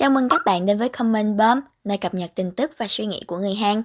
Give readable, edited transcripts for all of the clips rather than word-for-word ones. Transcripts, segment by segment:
Chào mừng các bạn đến với Comment Bomb, nơi cập nhật tin tức và suy nghĩ của người Hàn.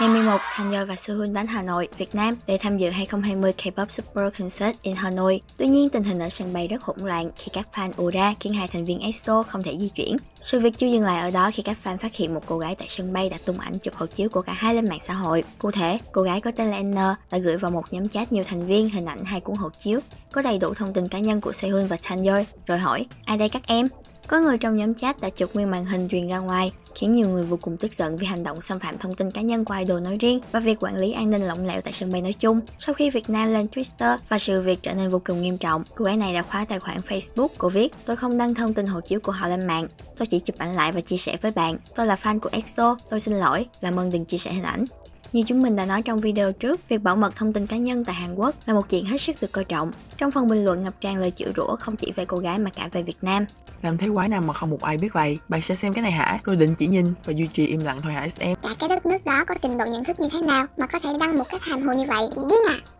Ngày 11, Chanyeol và Sehun đến Hà Nội, Việt Nam để tham dự 2020 Kpop Super Concert in Hanoi. Tuy nhiên, tình hình ở sân bay rất hỗn loạn khi các fan ùa ra khiến hai thành viên EXO không thể di chuyển. Sự việc chưa dừng lại ở đó khi các fan phát hiện một cô gái tại sân bay đã tung ảnh chụp hộ chiếu của cả hai lên mạng xã hội. Cụ thể, cô gái có tên là N đã gửi vào một nhóm chat nhiều thành viên hình ảnh hai cuốn hộ chiếu có đầy đủ thông tin cá nhân của Sehun và Chanyeol, rồi hỏi: "Ai đây các em?" Có người trong nhóm chat đã chụp nguyên màn hình truyền ra ngoài, khiến nhiều người vô cùng tức giận vì hành động xâm phạm thông tin cá nhân của idol nói riêng và việc quản lý an ninh lỏng lẻo tại sân bay nói chung. Sau khi Việt Nam lên Twitter và sự việc trở nên vô cùng nghiêm trọng, cô gái này đã khóa tài khoản Facebook. Cô viết: "Tôi không đăng thông tin hộ chiếu của họ lên mạng. Tôi chỉ chụp ảnh lại và chia sẻ với bạn. Tôi là fan của EXO. Tôi xin lỗi. Làm ơn đừng chia sẻ hình ảnh." Như chúng mình đã nói trong video trước, việc bảo mật thông tin cá nhân tại Hàn Quốc là một chuyện hết sức được coi trọng. Trong phần bình luận ngập tràn lời chửi rủa không chỉ về cô gái mà cả về Việt Nam. Làm thế quái nào mà không một ai biết vậy? Bạn sẽ xem cái này hả? Rồi định chỉ nhìn và duy trì im lặng thôi hả SM? Là cái đất nước đó có trình độ nhận thức như thế nào mà có thể đăng một cách hàm hồ như vậy? Điên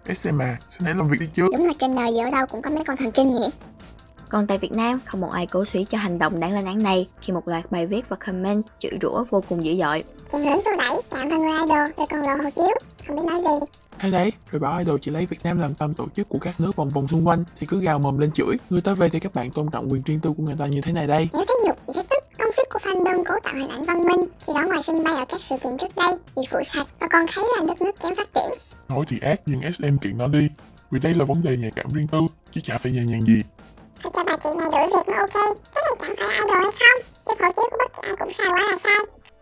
à? SM à, xin hãy làm việc đi chứ. Đúng là trên đời giờ ở đâu cũng có mấy con thần kinh nhỉ? Còn tại Việt Nam, không một ai cổ suý cho hành động đáng lên án này khi một loạt bài viết và comment chửi rủa vô cùng dữ dội. Chàng lớn xô đẩy, chạm vào người idol, rồi còn lộ hộ chiếu, không biết nói gì. Thấy đấy, rồi bảo idol chỉ lấy Việt Nam làm tâm tổ chức của các nước vòng xung quanh thì cứ gào mồm lên chửi. Người ta về thì các bạn tôn trọng quyền riêng tư của người ta như thế này đây. Nếu thấy nhục chỉ thấy tức, công sức của fandom cố tạo hình ảnh văn minh, khi đó ngoài sân bay ở các sự kiện trước đây bị phủ sạch và còn thấy là đất nước kém phát triển. Nói thì ác nhưng SM kiện nó đi, vì đây là vấn đề nhạy cảm riêng tư, chứ chả phải nhẹ nhàng gì. Hay cho bà chị này đuổi việc mà ok, cái này chẳng phải idol hay không, chứ hộ chiếu của bất kỳ ai cũng sai quá là sai.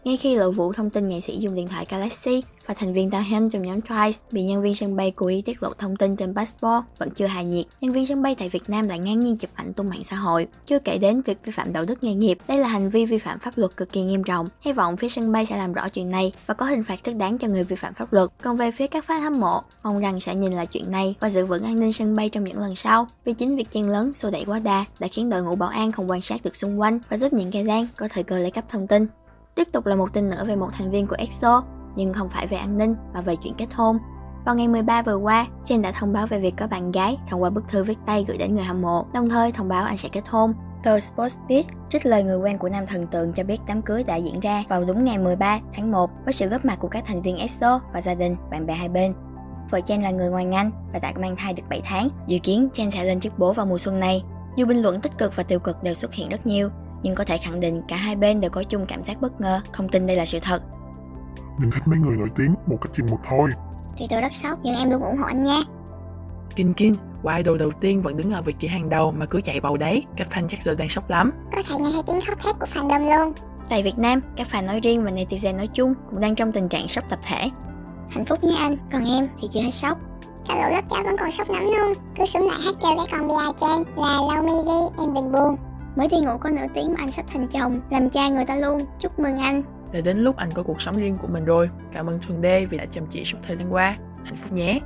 Ngay khi lộ vụ thông tin nghệ sĩ dùng điện thoại Galaxy và thành viên Taehyung trong nhóm Twice bị nhân viên sân bay cố ý tiết lộ thông tin trên passport vẫn chưa hạ nhiệt, nhân viên sân bay tại Việt Nam lại ngang nhiên chụp ảnh tung mạng xã hội. Chưa kể đến việc vi phạm đạo đức nghề nghiệp, đây là hành vi vi phạm pháp luật cực kỳ nghiêm trọng. Hy vọng phía sân bay sẽ làm rõ chuyện này và có hình phạt thích đáng cho người vi phạm pháp luật. Còn về phía các fan hâm mộ, mong rằng sẽ nhìn lại chuyện này và giữ vững an ninh sân bay trong những lần sau, vì chính việc chen lớn xô đẩy quá đà đã khiến đội ngũ bảo an không quan sát được xung quanh và giúp những kẻ gian có thời cơ lấy cắp thông tin. Tiếp tục là một tin nữa về một thành viên của EXO, nhưng không phải về an ninh mà về chuyện kết hôn. Vào ngày 13 vừa qua, Chen đã thông báo về việc có bạn gái thông qua bức thư viết tay gửi đến người hâm mộ, đồng thời thông báo anh sẽ kết hôn. Tờ Sportsbiz trích lời người quen của nam thần tượng cho biết đám cưới đã diễn ra vào đúng ngày 13 tháng 1 với sự góp mặt của các thành viên EXO và gia đình, bạn bè hai bên. Vợ Chen là người ngoài ngành và đã mang thai được 7 tháng, dự kiến Chen sẽ lên chức bố vào mùa xuân này. Dù bình luận tích cực và tiêu cực đều xuất hiện rất nhiều, nhưng có thể khẳng định cả hai bên đều có chung cảm giác bất ngờ, không tin đây là sự thật. Đừng thích mấy người nổi tiếng một cách chừng một thôi. Tuy tôi rất sốc nhưng em luôn ủng hộ anh nha. Kinh, quả idol đầu tiên vẫn đứng ở vị trí hàng đầu mà cứ chạy bầu đấy. Các fan chắc giờ đang sốc lắm. Có thể nghe thấy tiếng khóc thét của fandom luôn. Tại Việt Nam, các fan nói riêng và netizen nói chung cũng đang trong tình trạng sốc tập thể. Hạnh phúc nha anh, còn em thì chưa hết sốc. Cả lũ lớp cháu vẫn còn sốc lắm luôn. Cứ xuống lại hát kêu cái con BI Chen là lau mi đi, em đừng buồn. Mới đi ngủ có nửa tiếng mà anh sắp thành chồng, làm cha người ta luôn, chúc mừng anh. Để đến lúc anh có cuộc sống riêng của mình rồi. Cảm ơn Thường Đê vì đã chăm chỉ suốt thời gian qua, hạnh phúc nhé.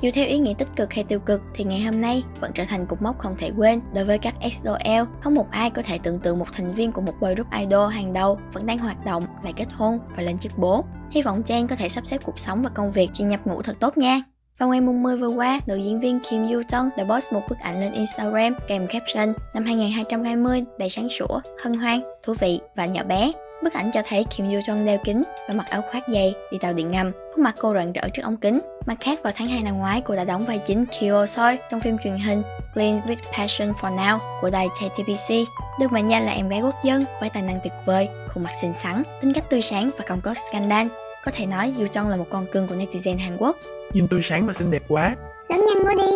Dù theo ý nghĩa tích cực hay tiêu cực thì ngày hôm nay vẫn trở thành cột mốc không thể quên đối với các EXO-L. Không một ai có thể tưởng tượng một thành viên của một boy group idol hàng đầu vẫn đang hoạt động, lại kết hôn và lên chức bố. Hy vọng Chen có thể sắp xếp cuộc sống và công việc chuyện nhập ngũ thật tốt nha. Vào ngày 10 vừa qua, nữ diễn viên Kim Yoo Jung đã post một bức ảnh lên Instagram kèm caption năm 2020 đầy sáng sủa, hân hoan, thú vị và nhỏ bé. Bức ảnh cho thấy Kim Yoo Jung đeo kính và mặc áo khoác dày đi tàu điện ngầm, khuôn mặt cô rạng rỡ trước ống kính. Mặt khác, vào tháng 2 năm ngoái, cô đã đóng vai chính Kyo Soi trong phim truyền hình Clean with Passion for Now của đài JTBC, được mệnh danh là em gái quốc dân với tài năng tuyệt vời, khuôn mặt xinh xắn, tính cách tươi sáng và không có scandal. Có thể nói Yoo Jung là một con cưng của netizen Hàn Quốc. Nhìn tươi sáng và xinh đẹp quá. Lớn nhanh quá đi.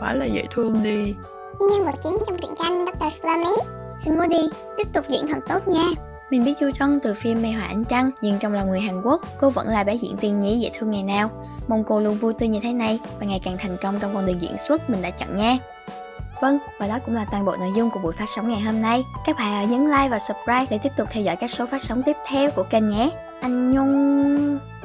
Quá là dễ thương đi. Như nhân vật chính trong truyện tranh Doctor Slime ấy. Xin mua đi, tiếp tục diễn thật tốt nha. Mình biết Yoo Jung từ phim Mê Họa Ánh Trăng, nhưng trong lòng người Hàn Quốc, cô vẫn là bé diễn viên nhí dễ thương ngày nào. Mong cô luôn vui tươi như thế này và ngày càng thành công trong con đường diễn xuất mình đã chọn nha. Vâng, và đó cũng là toàn bộ nội dung của buổi phát sóng ngày hôm nay. Các bạn hãy nhấn like và subscribe để tiếp tục theo dõi các số phát sóng tiếp theo của kênh nhé. Anh Nhung.